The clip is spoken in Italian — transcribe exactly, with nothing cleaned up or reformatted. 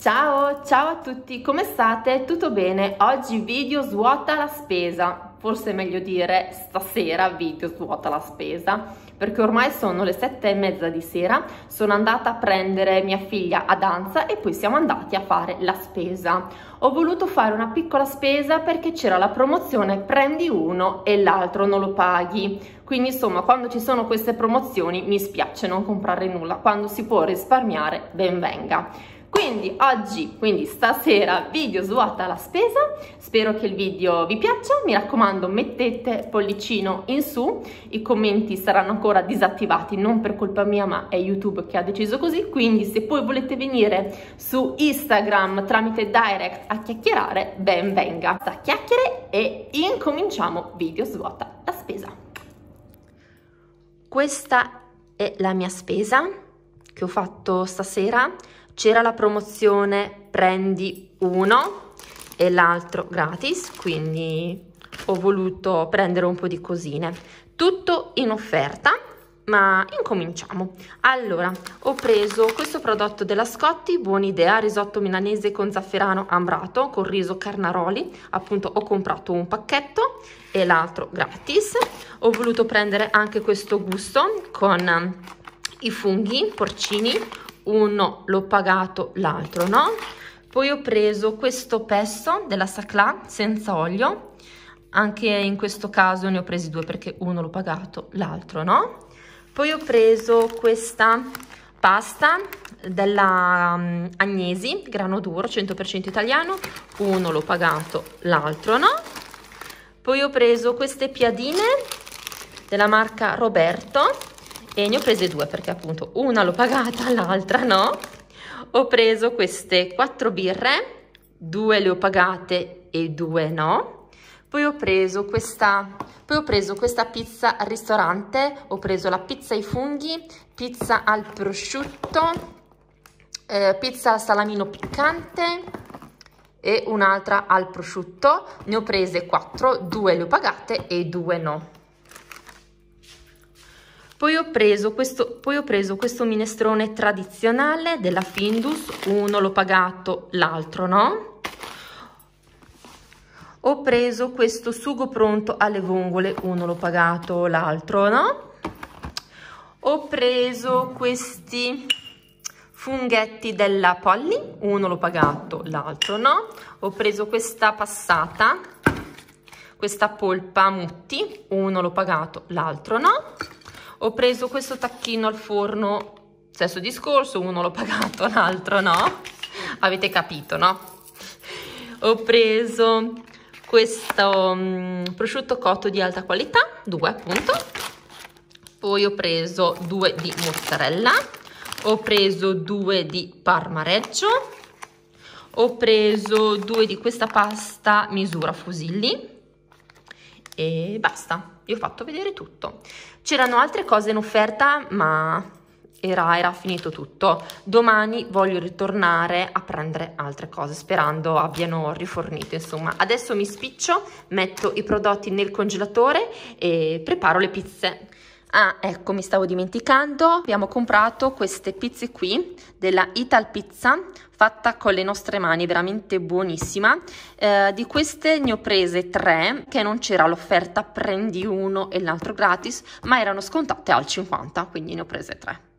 Ciao, ciao a tutti, come state? Tutto bene? Oggi video svuota la spesa, forse è meglio dire stasera video svuota la spesa, perché ormai sono le sette e mezza di sera, sono andata a prendere mia figlia a danza e poi siamo andati a fare la spesa. Ho voluto fare una piccola spesa perché c'era la promozione prendi uno e l'altro non lo paghi. Quindi insomma, quando ci sono queste promozioni mi spiace non comprare nulla, quando si può risparmiare ben venga. Quindi oggi, quindi stasera, video svuota la spesa, spero che il video vi piaccia, mi raccomando mettete pollicino in su, i commenti saranno ancora disattivati, non per colpa mia ma è YouTube che ha deciso così, quindi se poi volete venire su Instagram tramite direct a chiacchierare, ben venga. Da chiacchiere e incominciamo video svuota la spesa. Questa è la mia spesa che ho fatto stasera. C'era la promozione prendi uno e l'altro gratis, quindi ho voluto prendere un po' di cosine. Tutto in offerta, ma incominciamo. Allora, ho preso questo prodotto della Scotti, buona idea, risotto milanese con zafferano ambrato, con riso carnaroli, appunto ho comprato un pacchetto e l'altro gratis. Ho voluto prendere anche questo gusto con i funghi porcini, uno l'ho pagato, l'altro no. Poi ho preso questo pesto della Sacla senza olio, anche in questo caso ne ho presi due perché uno l'ho pagato, l'altro no. Poi ho preso questa pasta della um, Agnesi, grano duro, cento per cento italiano, uno l'ho pagato, l'altro no. Poi ho preso queste piadine della marca Roberto, e ne ho prese due perché appunto una l'ho pagata, l'altra no. Ho preso queste quattro birre, due le ho pagate e due no. Poi ho preso questa, poi ho preso questa pizza al ristorante, ho preso la pizza ai funghi, pizza al prosciutto, eh, pizza al salamino piccante e un'altra al prosciutto. Ne ho prese quattro, due le ho pagate e due no. Poi ho, preso questo, poi ho preso questo minestrone tradizionale della Findus, uno l'ho pagato, l'altro no. Ho preso questo sugo pronto alle vongole, uno l'ho pagato, l'altro no. Ho preso questi funghetti della Polly, uno l'ho pagato, l'altro no. Ho preso questa passata, questa polpa Mutti, uno l'ho pagato, l'altro no. Ho preso questo tacchino al forno, stesso discorso, uno l'ho pagato, l'altro no. Avete capito, no? Ho preso questo um, prosciutto cotto di alta qualità, due appunto. Poi ho preso due di mozzarella, ho preso due di parmareggio, ho preso due di questa pasta misura fusilli e basta. Vi ho fatto vedere tutto. C'erano altre cose in offerta ma era, era finito tutto. Domani voglio ritornare a prendere altre cose sperando abbiano rifornito, insomma. Adesso mi spiccio, metto i prodotti nel congelatore e preparo le pizze. Ah, ecco, mi stavo dimenticando, abbiamo comprato queste pizze qui della Ital Pizza fatta con le nostre mani, veramente buonissima. Eh, di queste ne ho prese tre che non c'era l'offerta prendi uno e l'altro gratis, ma erano scontate al cinquanta, quindi ne ho prese tre.